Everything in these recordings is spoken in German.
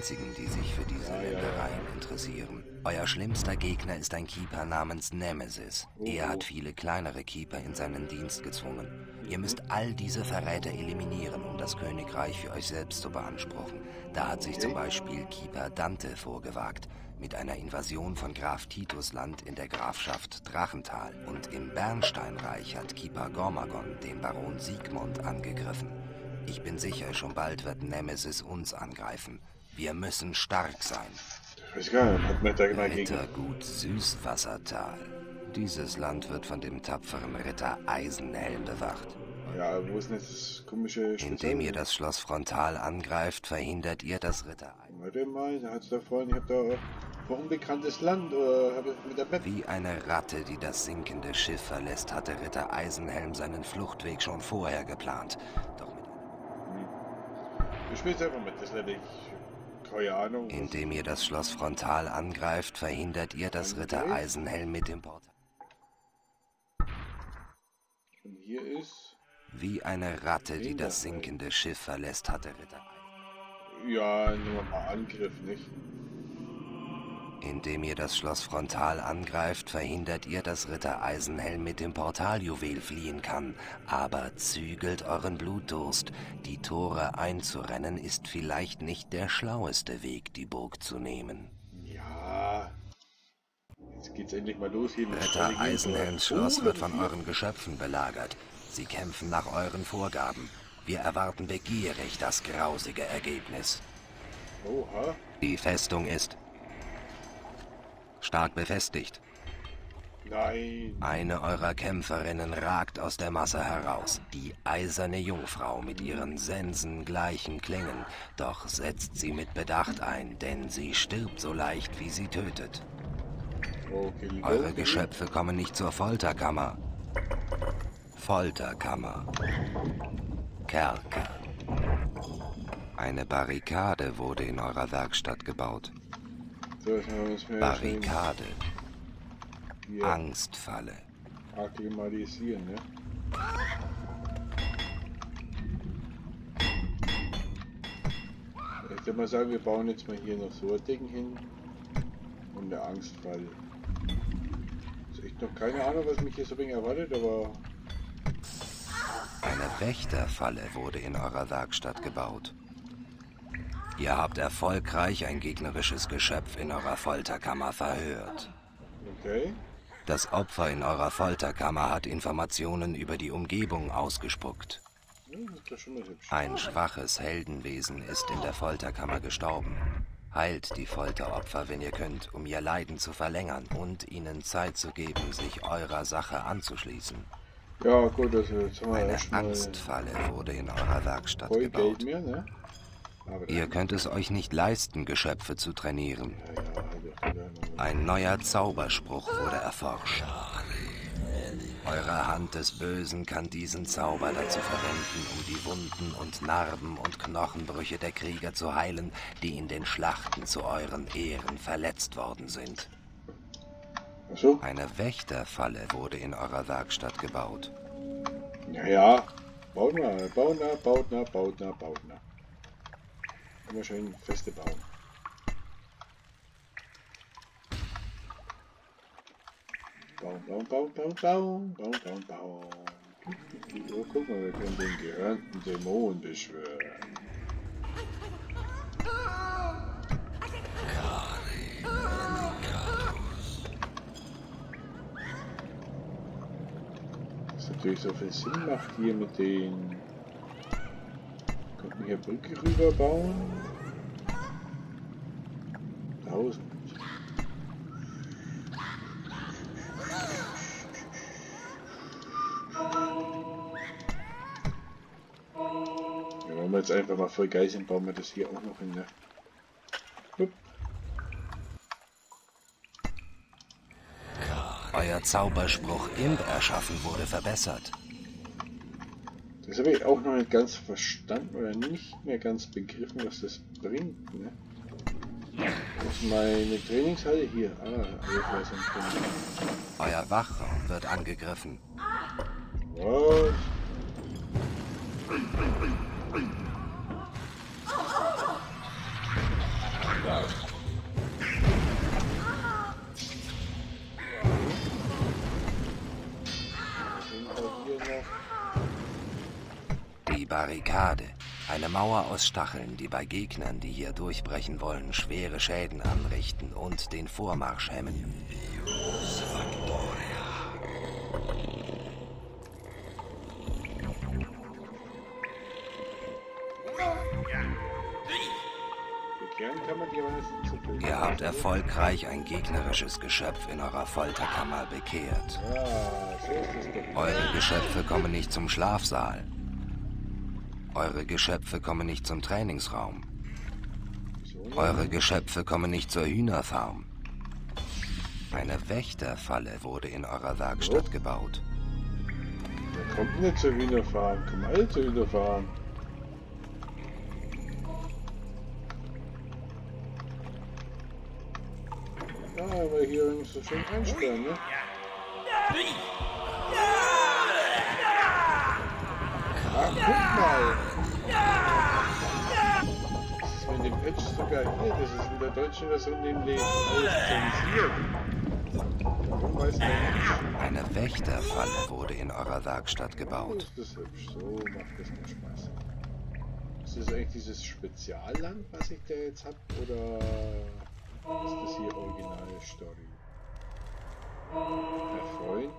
einzigen, die sich für diese Ländereien interessieren. Euer schlimmster Gegner ist ein Keeper namens Nemesis. Er hat viele kleinere Keeper in seinen Dienst gezwungen. Ihr müsst all diese Verräter eliminieren, um das Königreich für euch selbst zu beanspruchen. Da hat sich zum Beispiel Keeper Dante vorgewagt, mit einer Invasion von Graf Titus Land in der Grafschaft Drachental. Und im Bernsteinreich hat Keeper Gormagon den Baron Siegmund angegriffen. Ich bin sicher, schon bald wird Nemesis uns angreifen. Wir müssen stark sein. Rittergut Süßwassertal. Dieses Land wird von dem tapferen Ritter Eisenhelm bewacht. Ja, wo ist denn das komische Spezial? Indem ihr das Schloss frontal angreift, verhindert ihr das Ritter Eisenhelm. Warte mal, da hat's da vorhin, ich hab da auch ein bekanntes Land, oder hab ich mit der Map? Wie eine Ratte, die das sinkende Schiff verlässt, hatte Ritter Eisenhelm seinen Fluchtweg schon vorher geplant. Doch mit Du spielst einfach mit, das nenne ich keine Ahnung. Indem ihr das Schloss frontal angreift, verhindert ihr das Ritter Eisenhelm mit dem Portal. Und hier ist... Wie eine Ratte, die das sinkende Schiff verlässt, hatte Ritter Eisenhelm. Ja, nur mal Angriff, nicht? Indem ihr das Schloss frontal angreift, verhindert ihr, dass Ritter Eisenhelm mit dem Portaljuwel fliehen kann. Aber zügelt euren Blutdurst. Die Tore einzurennen ist vielleicht nicht der schlaueste Weg, die Burg zu nehmen. Ja... Jetzt geht's endlich mal los hier. Ritter Eisenhelms Schloss wird von euren Geschöpfen belagert. Sie kämpfen nach euren Vorgaben. Wir erwarten begierig das grausige Ergebnis. Oha. Die Festung ist... stark befestigt. Nein. Eine eurer Kämpferinnen ragt aus der Masse heraus. Die eiserne Jungfrau mit ihren sensengleichen Klingen. Doch setzt sie mit Bedacht ein, denn sie stirbt so leicht, wie sie tötet. Okay, eure Geschöpfe kommen nicht zur Folterkammer. Folterkammer. Kerker. Eine Barrikade wurde in eurer Werkstatt gebaut. Barrikade. Ja. Angstfalle. Akklimatisieren, ne? Ich würde mal sagen, wir bauen jetzt mal hier noch so ein Ding hin. Und eine Angstfalle. Also ich noch keine Ahnung, was mich hier so ein wenig erwartet, aber... Eine Wächterfalle wurde in eurer Werkstatt gebaut. Ihr habt erfolgreich ein gegnerisches Geschöpf in eurer Folterkammer verhört. Okay. Das Opfer in eurer Folterkammer hat Informationen über die Umgebung ausgespuckt. Ein schwaches Heldenwesen ist in der Folterkammer gestorben. Heilt die Folteropfer, wenn ihr könnt, um ihr Leiden zu verlängern und ihnen Zeit zu geben, sich eurer Sache anzuschließen. Ja, gut, das ist eine Angstfalle wurde in eurer Werkstatt gebaut. Mehr, ne? Ihr könnt es euch nicht leisten, Geschöpfe zu trainieren. Ein neuer Zauberspruch wurde erforscht. Eure Hand des Bösen kann diesen Zauber dazu verwenden, um die Wunden und Narben und Knochenbrüche der Krieger zu heilen, die in den Schlachten zu euren Ehren verletzt worden sind. Eine Wächterfalle wurde in eurer Werkstatt gebaut. Naja, baut na. Immer schön feste bauen. Bauen. Oh, guck mal, wir können den gehörnten Dämon beschwören. Das ist natürlich so viel Sinn macht hier mit den... Könnten wir hier Brücke rüber bauen? 1000. Ja, wenn wir jetzt einfach mal voll geil sind, bauen wir das hier auch noch hin, ne? Hup. Euer Zauberspruch Imp erschaffen wurde verbessert. Das habe ich auch noch nicht ganz verstanden oder nicht mehr ganz begriffen, was das bringt, ne? Das ist meine Trainingshalle hier. Euer Wachraum wird angegriffen. Was? Die Barrikade. Eine Mauer aus Stacheln, die bei Gegnern, die hier durchbrechen wollen, schwere Schäden anrichten und den Vormarsch hemmen. Ihr habt erfolgreich ein gegnerisches Geschöpf in eurer Folterkammer bekehrt. Eure Geschöpfe kommen nicht zum Schlafsaal. Eure Geschöpfe kommen nicht zum Trainingsraum. Eure Geschöpfe kommen nicht zur Hühnerfarm. Eine Wächterfalle wurde in eurer Werkstatt gebaut. Wer kommt nicht zur Hühnerfarm? Kommen alle zur Hühnerfarm. Ah, weil hier nicht so schön einstellen, ne? Ach, guck mal! Das ist mit dem Patch sogar hier, das ist in der deutschen Version nämlich alles zensiert. Warum weiß man nicht? Eine Wächterfalle wurde in eurer Werkstatt gebaut. Oh, ist das hübsch, so macht das mal Spaß. Ist das eigentlich dieses Spezialland, was ich da jetzt hab, oder ist das hier originale Story? Herr Freund?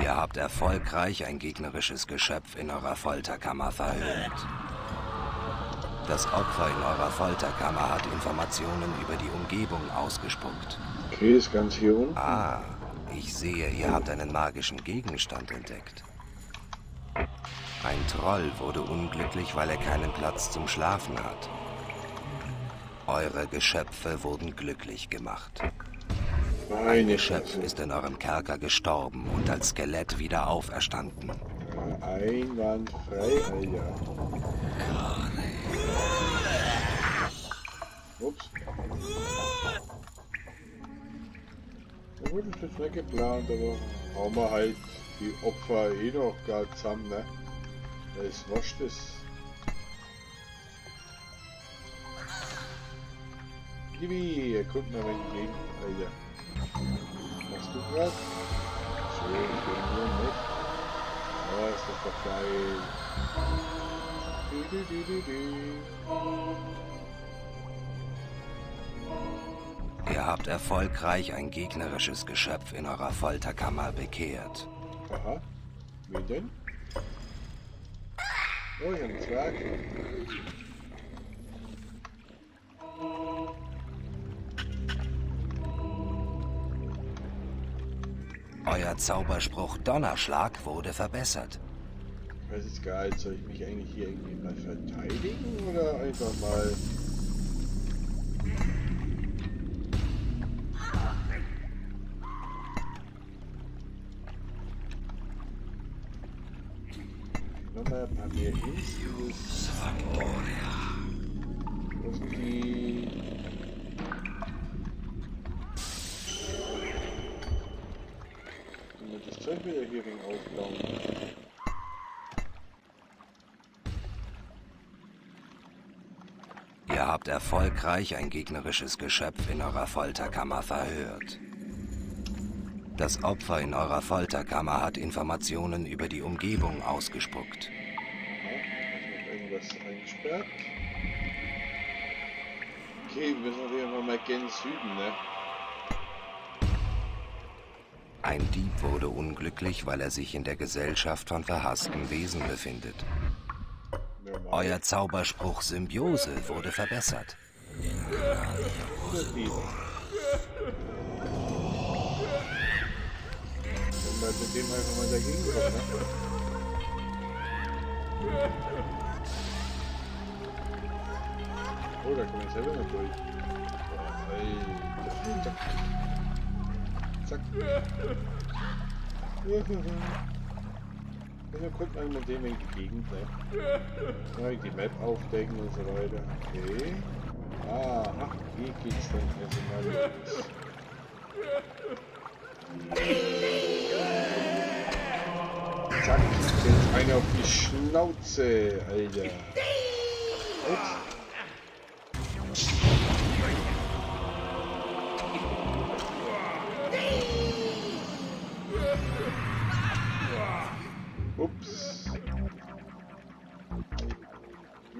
Ihr habt erfolgreich ein gegnerisches Geschöpf in eurer Folterkammer verhöhnt. Das Opfer in eurer Folterkammer hat Informationen über die Umgebung ausgespuckt. Okay, ist ganz hier unten. Ah, ich sehe, ihr habt einen magischen Gegenstand entdeckt. Ein Troll wurde unglücklich, weil er keinen Platz zum Schlafen hat. Eure Geschöpfe wurden glücklich gemacht. Ein Geschöpf ist in eurem Kerker gestorben und als Skelett wieder auferstanden. Einwandfrei, Alter. Ups. Da wurde schon frei geplant, aber haben wir halt die Opfer eh noch gar zusammen, ne? Es wascht es. Gibi, erkunden wir mein Leben, Alter. Machst du grad? Schön, ich bin nur nicht. Oh, ist das doch geil. Ihr habt erfolgreich ein gegnerisches Geschöpf in eurer Folterkammer bekehrt. Aha. Wie denn? Oh, ich hab einen Zwerg. Euer Zauberspruch Donnerschlag wurde verbessert. Das ist geil. Soll ich mich eigentlich hier irgendwie mal verteidigen oder einfach mal... Nochmal ein paar mehr Infos. Wo sind die... Das Zeug wieder hier wegen aufbauen. Ihr habt erfolgreich ein gegnerisches Geschöpf in eurer Folterkammer verhört. Das Opfer in eurer Folterkammer hat Informationen über die Umgebung ausgespuckt. Hat irgendwas eingesperrt? Okay, müssen wir einfach mal gen Süden, ne? Ein Dieb wurde unglücklich, weil er sich in der Gesellschaft von verhassten Wesen befindet. Euer Zauberspruch Symbiose wurde verbessert. Oh, da kommen wir selber noch durch. Zack. Also guckt man mit dem in die Gegend, ne? Die Map aufdecken und so weiter. Okay. Aha, hier geht's dann also mal los. Zack, jetzt eine auf die Schnauze, Alter. Ups.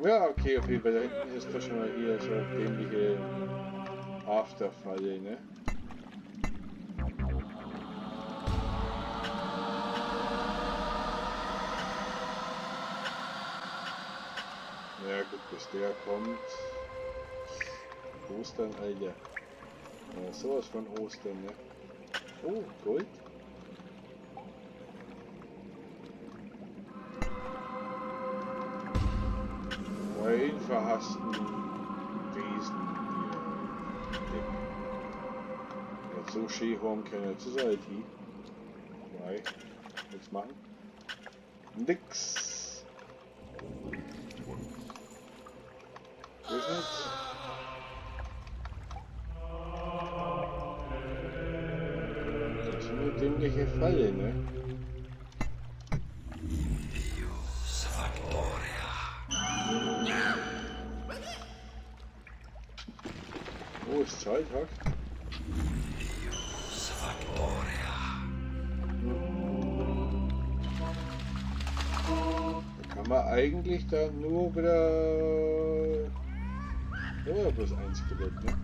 Ja, okay, auf jeden Fall. Da hinten ist doch schon mal hier so eine dämliche Afterfalle, ne? Ja gut, bis der kommt. Ostern, Alter. Ja, sowas von Ostern, ne? Oh, Gold. Vorhin verhassten Wesen hier. Jetzt so schön haben können zur Seite. Nein. Nichts machen. Nix. Das ist eine dämliche Falle, ne? Oh, ist Zeit, Hack. Da kann man eigentlich dann nur wieder... Oh, bloß ein Skelett, ne?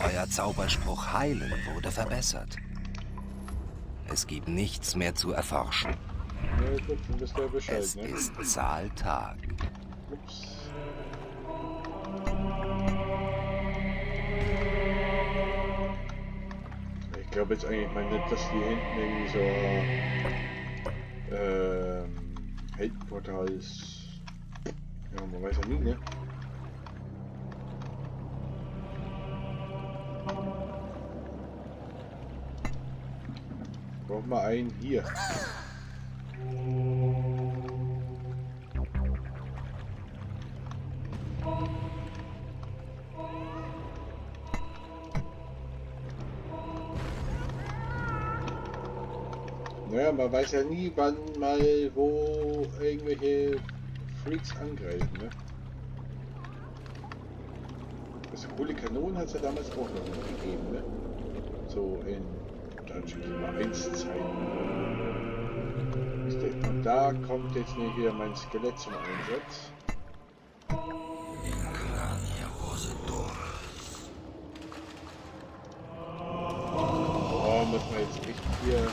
Euer Zauberspruch Heilen wurde verbessert. Es gibt nichts mehr zu erforschen. Ja, gut, dann bist du ja Bescheid, es ne? Ist Zahltag. Ups. Ich glaube jetzt eigentlich mal nicht, dass hier hinten irgendwie so Heldportal ist. Ja, man weiß ja nie, ne? Brauchen wir einen hier. Naja, man weiß ja nie, wann mal wo irgendwelche Freaks angreifen, ne? Das coole Kanonen hat es ja damals auch noch nicht gegeben, ne? So in mal 1 zeigen. Und da kommt jetzt nicht wieder mein Skelett zum Einsatz. Oh, muss man jetzt nicht hier...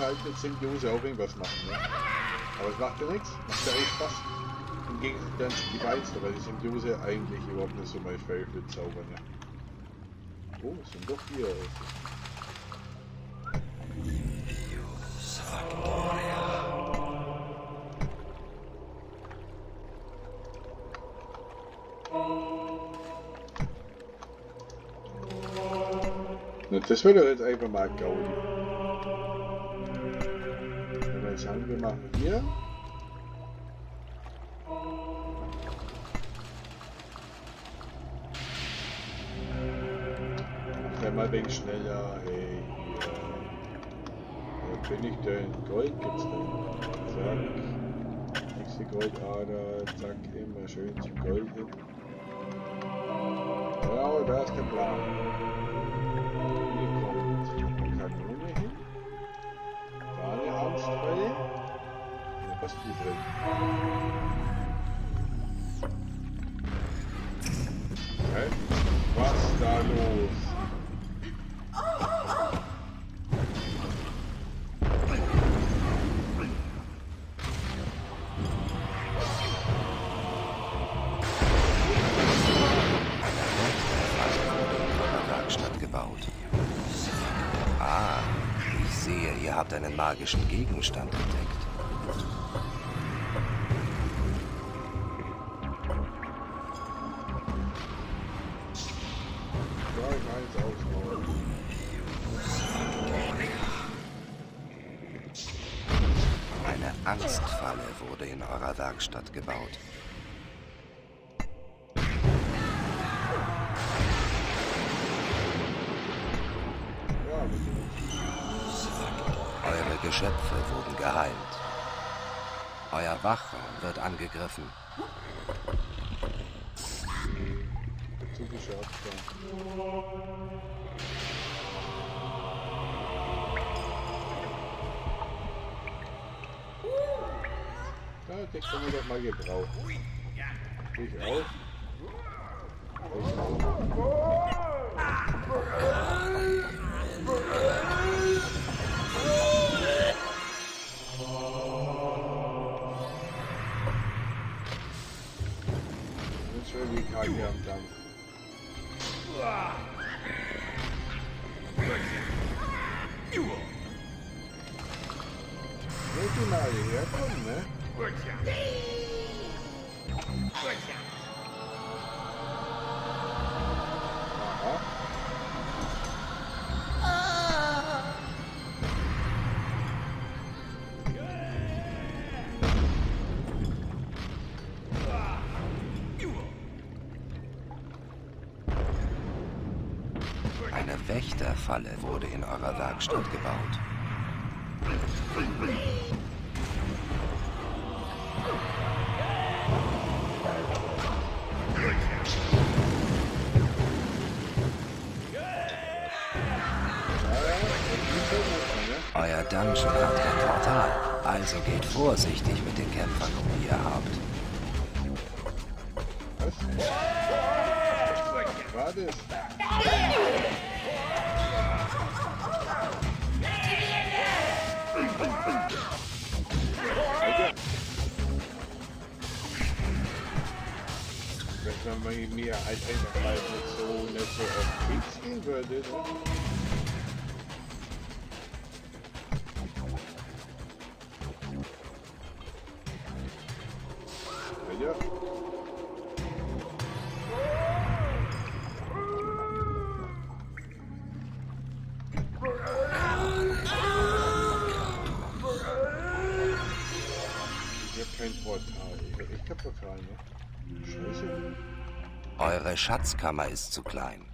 halt mit Symbiose auch irgendwas machen, ne? Aber es macht ja nichts, macht ja echt Spaß. Im Gegensatz dann die Weizen, weil die Symbiose eigentlich überhaupt nicht so mein Favorite Zauber, ne? Oh, sind doch hier. Na, das wird doch jetzt einfach mal Gaudi. Haben wir mal hier. Sei mal wegen schneller. Hey, hier. Wo bin ich denn? Gold gibt's denn? Zack. Nächste Goldader. Zack, immer schön zum Gold hin. Genau, da ist der Plan. Hier kommt die Kanone hin. Da eine Hauptstelle. Was die bringt. Okay. Was da los? Einen magischen Gegenstand entdeckt. Eine Angstfalle wurde in eurer Werkstatt gebaut. Geschöpfe wurden geheimt. Euer Wachraum wird angegriffen. Typische Aktion. Den können wir doch mal gebrauchen. Ich auch. Jetzt schön die Karte am Dampf. Wollt ihr mal hierher kommen, ne? Eine Wächterfalle wurde in eurer Werkstatt gebaut. Euer Dungeon hat ein Portal, also geht vorsichtig mit den Kämpfern, die ihr habt. Was? Wenn man mir halt einfach mal nicht so auf den Krieg ziehen würde. Ja. Ich hab kein Portal. Ich hab Portal, ne? Scheiße. Eure Schatzkammer ist zu klein.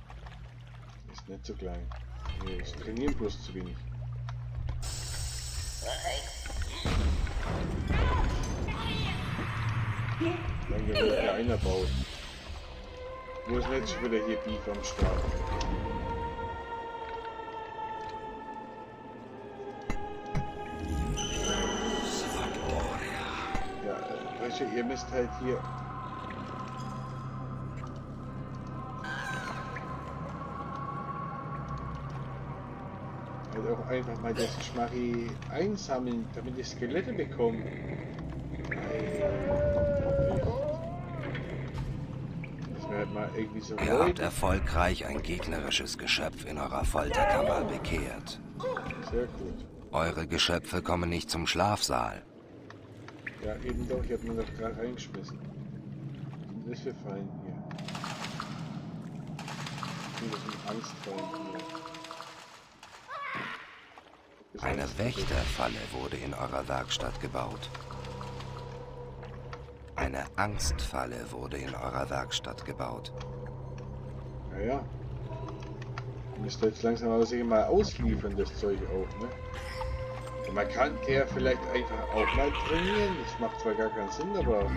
Ist nicht zu klein. Nee, ich trainiere bloß zu wenig. Dann wird wieder einer bauen. Wo ist jetzt schon wieder hier Beef am Start? Ja, Bresche, ihr müsst halt hier. Halt auch einfach mal das Schmarri einsammeln, damit ich Skelette bekomme. Mal irgendwie so. Ihr habt erfolgreich ein gegnerisches Geschöpf in eurer Folterkammer bekehrt. Sehr gut. Eure Geschöpfe kommen nicht zum Schlafsaal. Ja, eben doch. Ich hab mir doch gerade reingeschmissen. Das ist für Fallen hier. Das sind Angstfallen hier. Eine Wächterfalle wurde in eurer Werkstatt gebaut. Eine Angstfalle wurde in eurer Werkstatt gebaut. Naja. Müsste jetzt langsam aber sich mal ausliefern, das Zeug auch, ne? Und man kann der vielleicht einfach auch mal trainieren. Das macht zwar gar keinen Sinn, aber.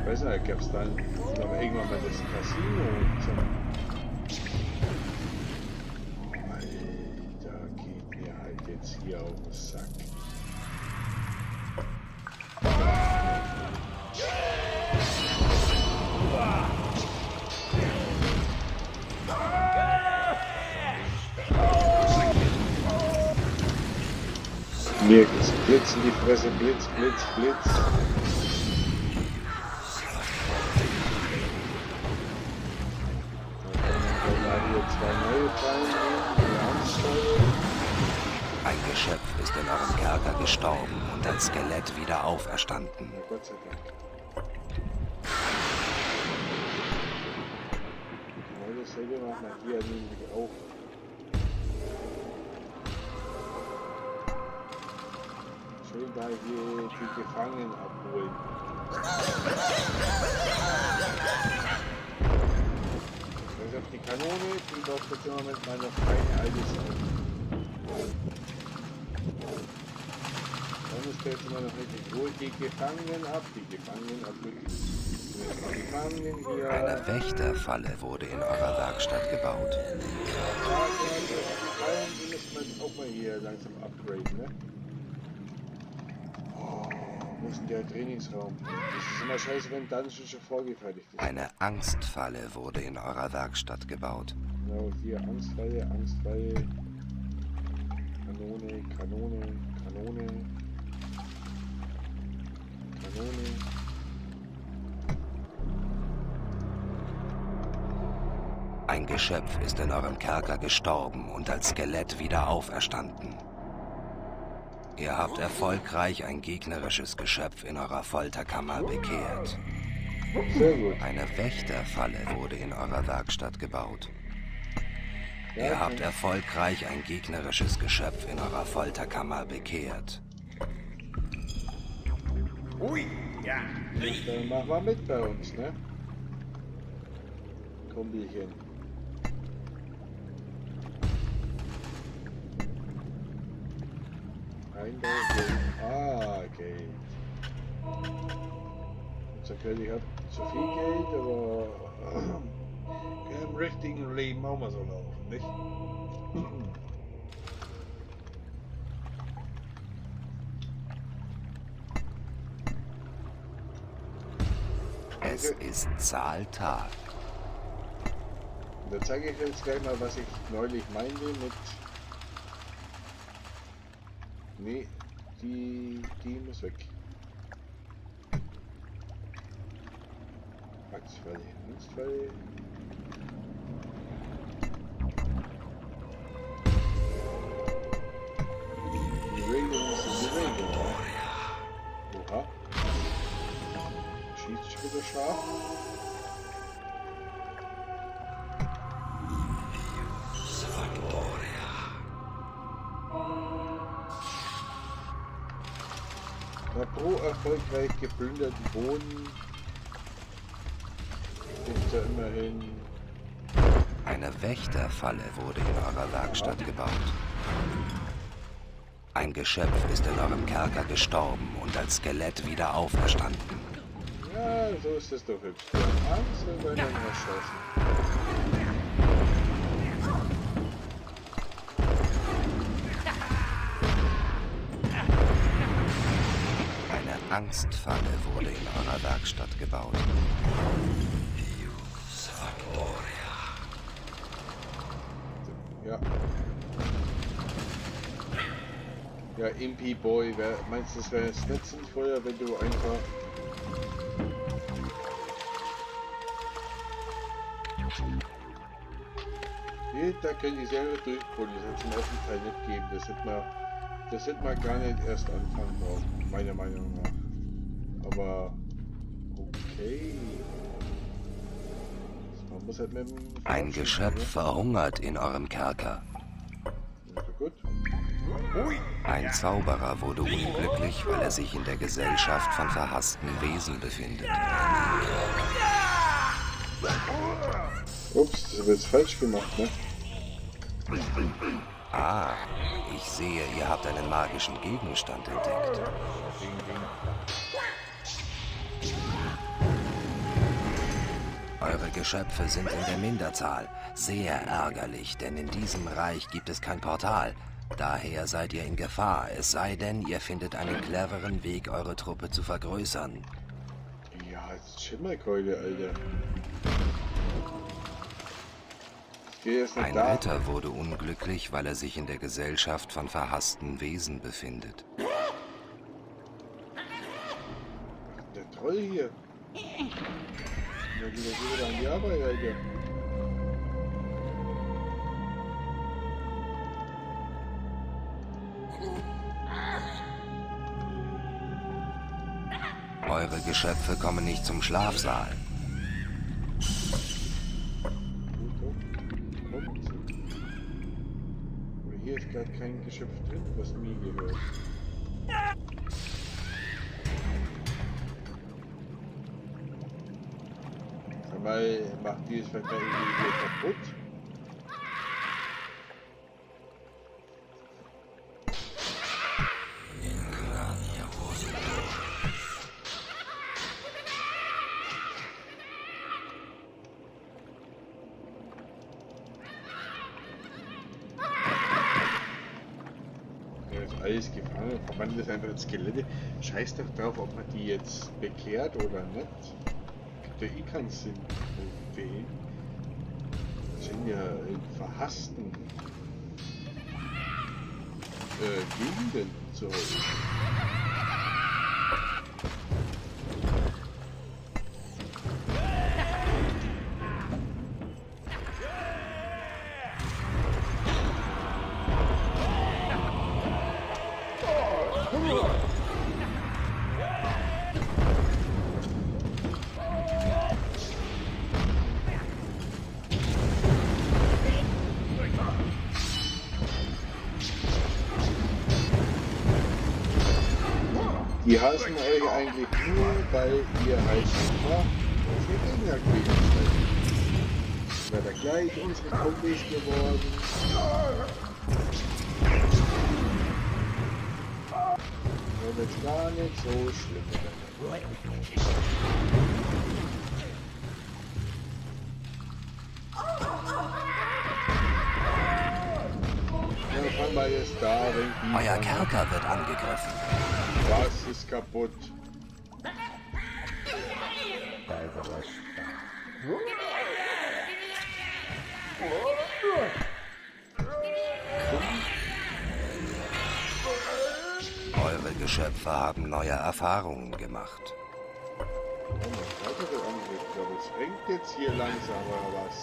Ich weiß nicht, gab es dann noch irgendwann mal das Casino und so. Hier auf den Sack. Mir geht's Blitz in die Fresse, Blitz, Blitz, Blitz. Ein Geschöpf ist in eurem Kerker gestorben und als Skelett wieder auferstanden. Na Gott sei Dank. Genau dasselbe machen wir hier nämlich auch. Schön da hier die Gefangenen abholen. Das ich auf die Kanone, fliege auf das Zimmer mit meiner feinen Eidesau. Dann stellt sie mir noch richtig wohl die Gefangenen ab, Eine Wächterfalle wurde in eurer Werkstatt gebaut. Die müssen wir jetzt auch mal hier langsam upgraden, ne? Oh, wo ist denn der Trainingsraum? Das ist immer scheiße, wenn Dungeon schon vorgefertigt ist. Eine Angstfalle wurde in eurer Werkstatt gebaut. Genau, hier Angstfalle, Kanone, Kanone. Ein Geschöpf ist in eurem Kerker gestorben und als Skelett wieder auferstanden. Ihr habt erfolgreich ein gegnerisches Geschöpf in eurer Folterkammer bekehrt. Sehr gut. Eine Wächterfalle wurde in eurer Werkstatt gebaut. Ihr habt erfolgreich ein gegnerisches Geschöpf in eurer Folterkammer bekehrt. Ui, ja. Dann machen wir mit bei uns, ne? Kombinchen. Geld. Jetzt erkläre ich, habe zu viel Geld, aber im richtigen Leben auch mal so laufen, nicht? Es ist Zahltag. Da zeige ich jetzt gleich mal, was ich neulich meinte mit. Nee, die muss weg. Angstfalle, Die Regel ist die Regel. Oha. Schießt sich wieder scharf. Pro erfolgreich geplünderten Boden ist ja immerhin. Eine Wächterfalle wurde in eurer Werkstatt gebaut. Ein Geschöpf ist in eurem Kerker gestorben und als Skelett wieder auferstanden. Ja, so ist es doch hübsch. Angst und dann erschossen. Angstfalle wurde in eurer Werkstatt gebaut. Ja. Ja, Impy Boy, meinst du, das wäre jetzt nicht sinnvoller, wenn du einfach. Nee, da können die selber durchbuddeln, das hat es im ersten Teil nicht gegeben. Das hätte man gar nicht erst anfangen brauchen, meiner Meinung nach. Aber okay. Man muss halt mit dem Ein Geschöpf verhungert in eurem Kerker. Ja, gut. Ein Zauberer wurde unglücklich, weil er sich in der Gesellschaft von verhassten Wesen befindet. Ups, das wird's falsch gemacht, ne? Ah, ich sehe, ihr habt einen magischen Gegenstand entdeckt. Eure Geschöpfe sind in der Minderzahl. Sehr ärgerlich, denn in diesem Reich gibt es kein Portal. Daher seid ihr in Gefahr, es sei denn, ihr findet einen cleveren Weg, eure Truppe zu vergrößern. Ja, Schimmerkeule, Alter. Ein Ritter wurde unglücklich, weil er sich in der Gesellschaft von verhassten Wesen befindet. Der Troll hier. Wieder an die Arbeit, Alter. Eure Geschöpfe kommen nicht zum Schlafsaal. Hier ist gerade kein Geschöpf drin, was mir gehört. weil macht dieses Verkehr irgendwie kaputt. Gefangen, verwandelt das einfach in Skelette. Scheiß doch drauf, ob man die jetzt bekehrt oder nicht. Gibt ja eh keinen Sinn. Das sind ja in verhassten Gegenden zu Hause. Die hassen euch eigentlich nur, weil ihr halt einfach unsere Gegner gewesen seid. Seid ihr gleich unsere Kumpels geworden? Das wird jetzt gar nicht so schlimm. Da, euer Kerker wird angegriffen. Das ist kaputt. Eure Geschöpfe haben neue Erfahrungen gemacht. Das hängt jetzt hier langsamer was.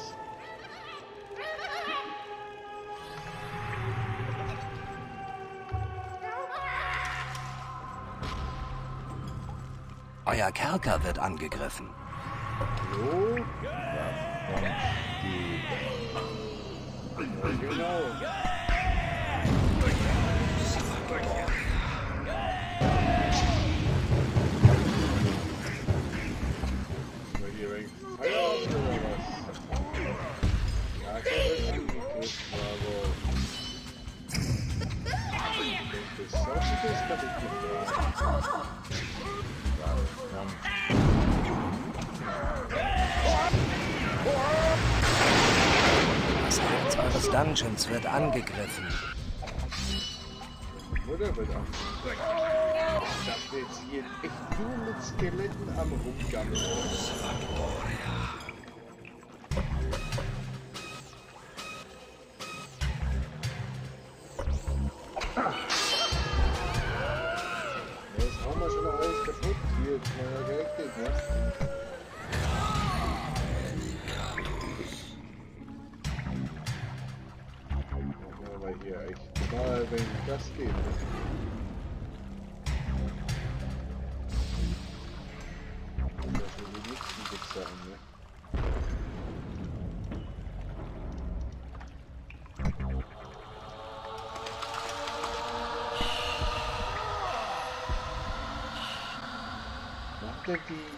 Euer Kerker wird angegriffen. Hallo? Ja, genau. Das Herz eures Dungeons wird angegriffen. Oder wird angegriffen? Das wird hier echt nur mit Skeletten am Rumgang.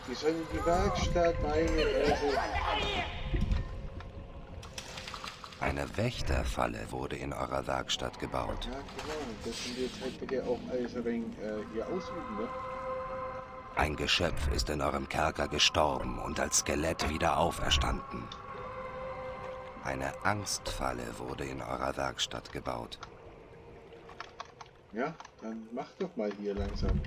Die sollen in die Werkstatt, meine Leute. Eine Wächterfalle wurde in eurer Werkstatt gebaut. Ja, genau. Das sind jetzt halt bitte auch alles ein wenig hier ausüben, ne? Ein Geschöpf ist in eurem Kerker gestorben und als Skelett wieder auferstanden. Eine Angstfalle wurde in eurer Werkstatt gebaut. Ja, dann mach doch mal hier langsam.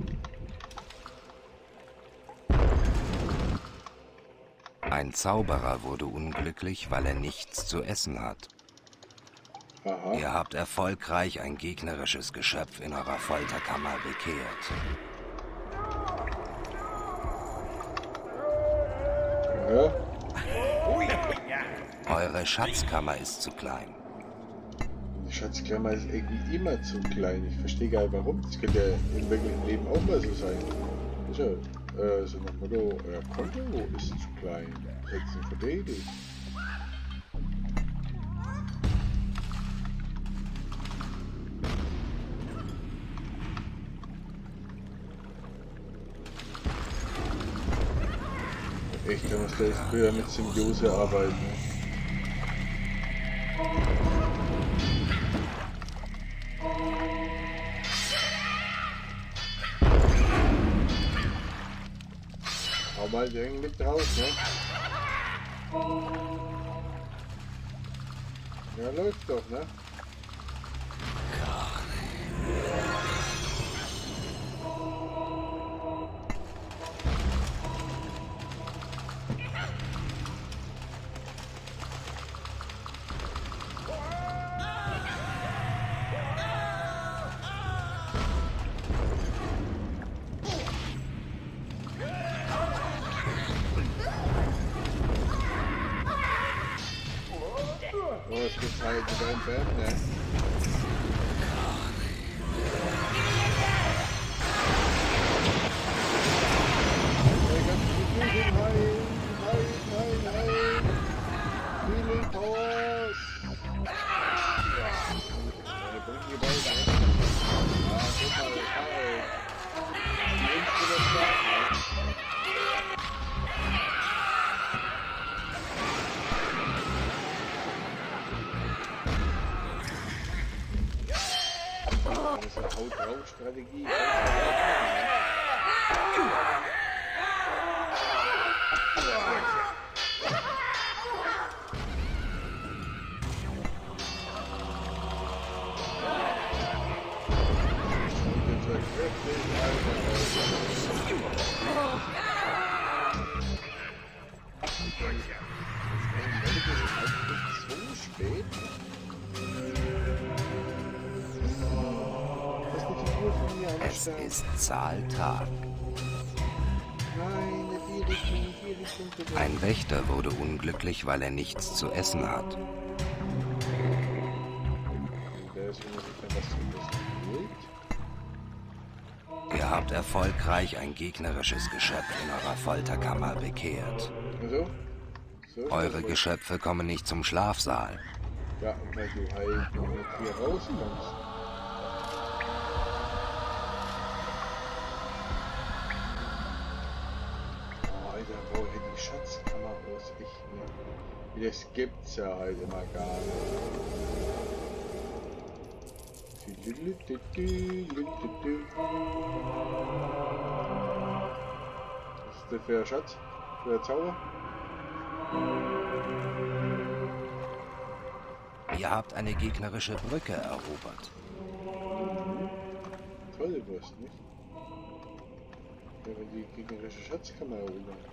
Ein Zauberer wurde unglücklich, weil er nichts zu essen hat. Aha. Ihr habt erfolgreich ein gegnerisches Geschöpf in eurer Folterkammer bekehrt. Ja. Eure Schatzkammer ist zu klein. Die Schatzkammer ist irgendwie immer zu klein. Ich verstehe gar nicht warum. Das könnte ja im wirklichen Leben auch mal so sein. Bitte. So nach Motto, euer Konto ist zu klein. Setzen verdedigt. Ich kann das gleich früher mit Symbiose arbeiten. Aber halt irgendwie mit drauf, ne? Ja, läuft doch, ne? Strategie. Es ist Zahltag. Ein Wächter wurde unglücklich, weil er nichts zu essen hat. Ihr habt erfolgreich ein gegnerisches Geschöpf in eurer Folterkammer bekehrt. Eure Geschöpfe kommen nicht zum Schlafsaal. Ja, weil du halt noch nicht hier raus kommst. Schatzkammer muss ich nicht. Das gibt's ja halt immer gar nicht. Was ist der für ein Schatz? Für der Zauber? Ihr habt eine gegnerische Brücke erobert. Toll, du hast nicht. Ich habe die gegnerische Schatzkammer erobert.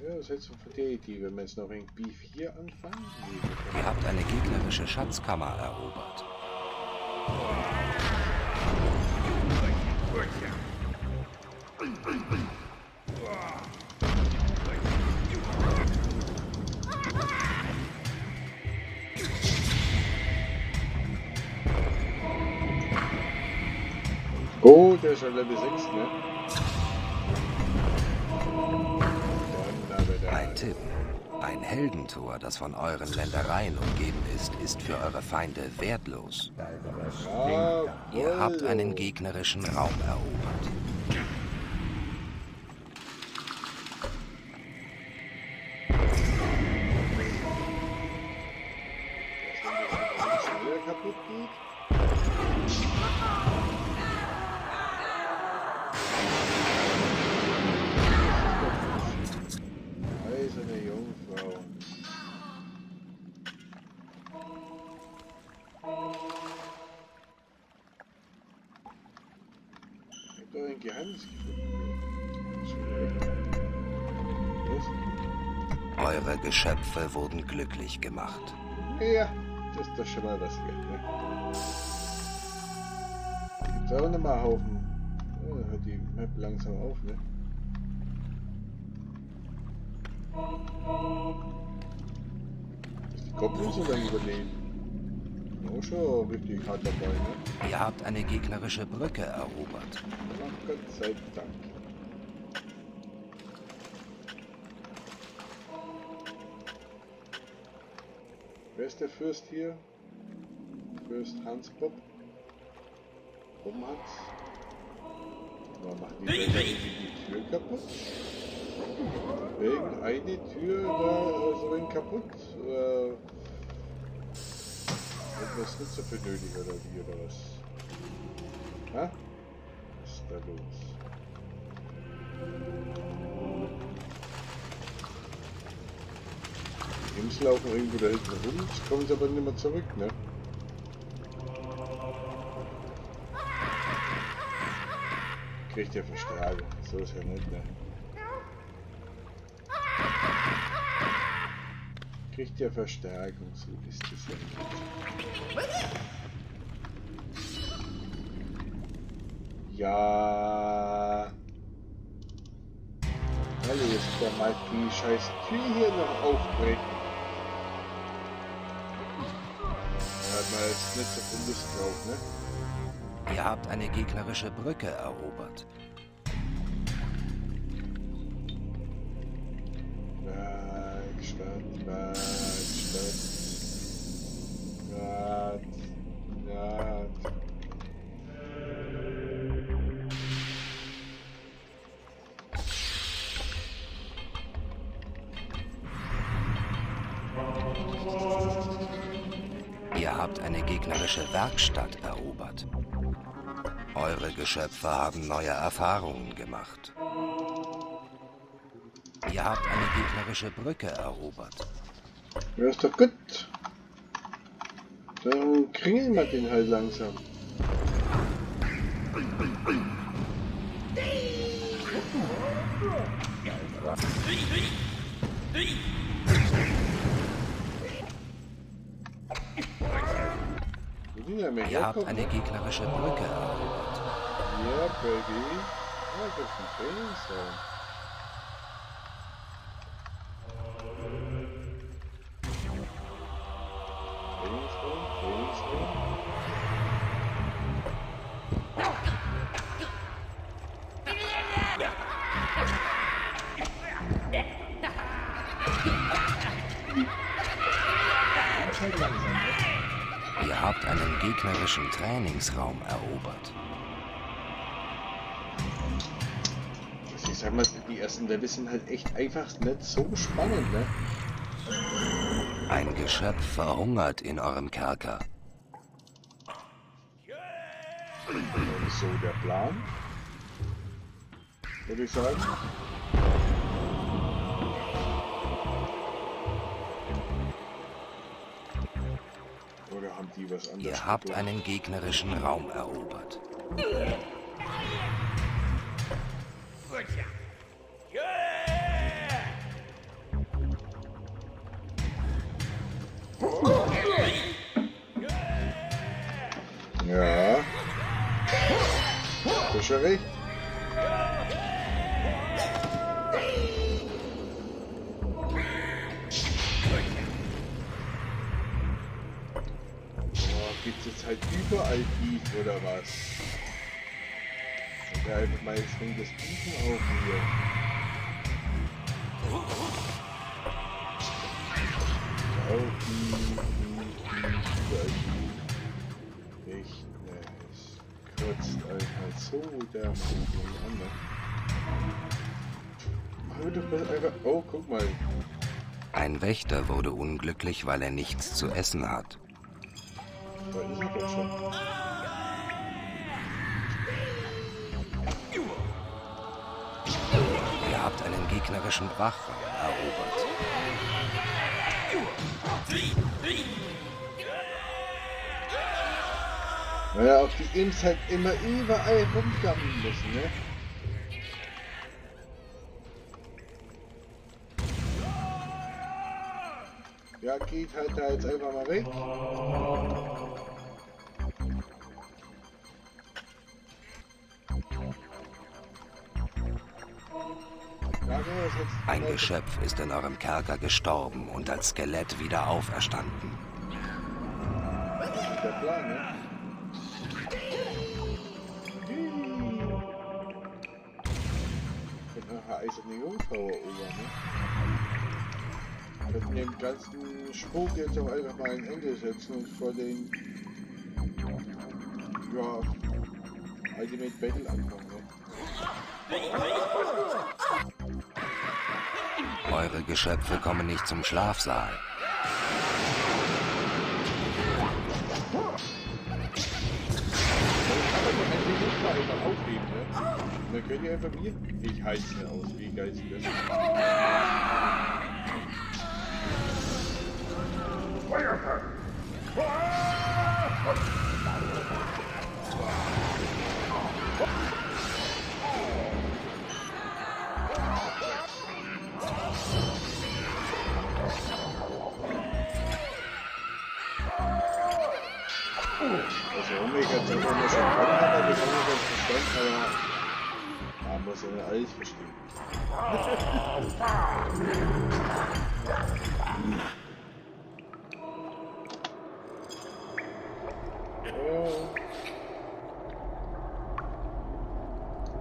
Ja, das ist jetzt eine Idee, wenn wir jetzt noch irgendwie Beef hier anfangen. Ihr habt eine gegnerische Schatzkammer erobert. Oh, der ist schon Level 6, ne? Ein Tipp. Ein Heldentor, das von euren Ländereien umgeben ist, ist für eure Feinde wertlos. Ihr habt einen gegnerischen Raum erobert. Eure Geschöpfe wurden glücklich gemacht. Ja, das ist doch schon mal was wert, ne? Gibt's auch noch mal einen Haufen. Oh, dann hört die Map langsam auf, ne? Ist die Kopplung so lange überleben? Oh, schon richtig hart dabei, ne? Ihr habt eine gegnerische Brücke erobert. Oh, Gott sei Dank. Wer ist der Fürst hier? Fürst Hanskopf. Hans. Aber machen die die Tür kaputt? Irgendeine Tür war vorhin kaputt. Etwas nicht so für nötig oder wie oder was? Ha? Was ist da los? Die Jungs laufen irgendwo da hinten rum, jetzt kommen sie aber nicht mehr zurück, ne? Kriegt ihr Verstrahlung, so ist ja nicht, ne? Kriegt ja Verstärkung, so ist es ja nicht. Ja. Hallo, jetzt kann mal die scheiß Tür hier noch aufbrechen. Da hat man jetzt nicht so viel Lust drauf, ne? Ihr habt eine gegnerische Brücke erobert. Ihr habt eine gegnerische Werkstatt erobert. Eure Geschöpfe haben neue Erfahrungen gemacht. Ihr habt eine gegnerische Brücke erobert. Ja, ist doch gut. Dann kringeln wir den halt langsam. Ihr habt eine gegnerische Brücke erobert. Ja, Baby. Ja, das ist ein Trainingsraum. Ihr habt einen gegnerischen Trainingsraum erobert. Ich sag mal, die ersten Level sind halt echt einfach nicht so spannend, ne? Ein Geschöpf verhungert in eurem Kerker. So der Plan, würde ich sagen. Oder haben die was anderes? Ihr habt einen gegnerischen Raum erobert. Ja. Fischerig. Gibt es jetzt halt überall Beef oder was? Ich halte mal jetzt das Biefen auf hier. Auch Beef, echt nice. Kürzt einfach so der Mann an. Oh, guck mal. Ein Wächter wurde unglücklich, weil er nichts zu essen hat. Da ist er doch schon. Ihr habt einen gegnerischen Wachraum erobert. Naja, auf die Games halt immer überall rumgammeln müssen, ne? Ja, geht halt da jetzt einfach mal weg. Ein Geschöpf ist in eurem Kerker gestorben und als Skelett wieder auferstanden. Das ist der Plan, ne? Ich bin nachher eiserne Jungfrau erobern, ne? Wir können dem ganzen Spuk jetzt auch einfach mal ein Ende setzen und vor den... ja... Ultimate Battle anfangen, ne? Eure Geschöpfe kommen nicht zum Schlafsaal. Dann könnt ihr einfach mir ich heiße aus, wie geil ist das? Also Omega Zero muss schon kommen, aber wir haben uns verstanden, aber... Da muss ja alles verstehen. Oh,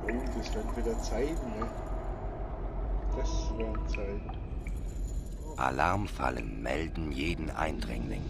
das werden wieder Zeiten, ne? Das werden Zeiten. Alarmfallen melden jeden Eindringling.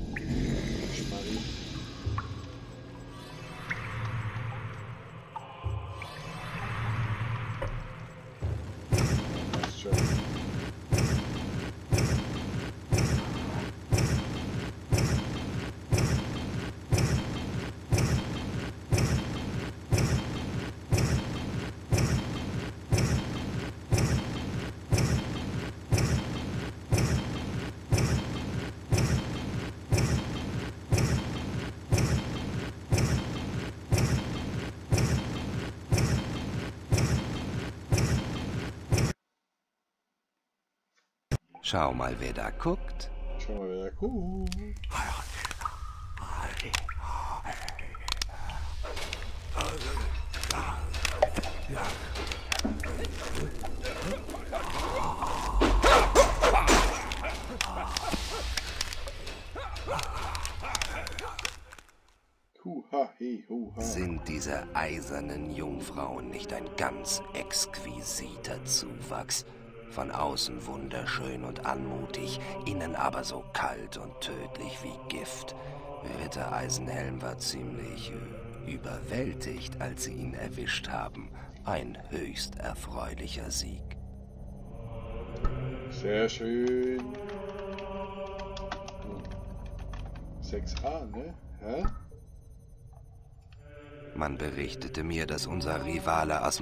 Schau mal, wer da guckt. Schau mal, wer da guckt. Sind diese eisernen Jungfrauen nicht ein ganz exquisiter Zuwachs? Von außen wunderschön und anmutig, innen aber so kalt und tödlich wie Gift. Ritter Eisenhelm war ziemlich überwältigt, als sie ihn erwischt haben. Ein höchst erfreulicher Sieg. Sehr schön. 6a, ne? Hä? Man berichtete mir, dass unser Rivale aus